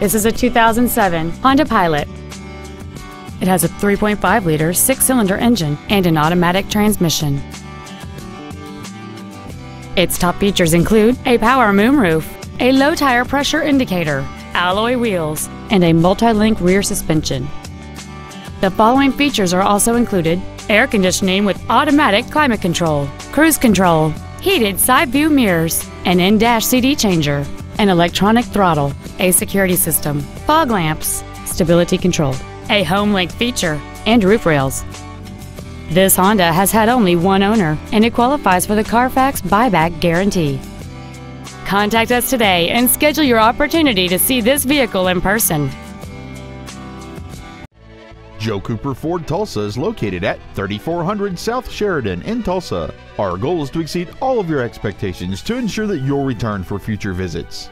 This is a 2007 Honda Pilot. It has a 3.5-liter six-cylinder engine and an automatic transmission. Its top features include a power moonroof, a low tire pressure indicator, alloy wheels, and a multi-link rear suspension. The following features are also included: air conditioning with automatic climate control, cruise control, heated side view mirrors, an in-dash CD changer, an electronic throttle, a security system, fog lamps, stability control, a home link feature, and roof rails. This Honda has had only one owner, and it qualifies for the Carfax buyback guarantee. Contact us today and schedule your opportunity to see this vehicle in person. Joe Cooper Ford Tulsa is located at 3400 South Sheridan in Tulsa. Our goal is to exceed all of your expectations to ensure that you'll return for future visits.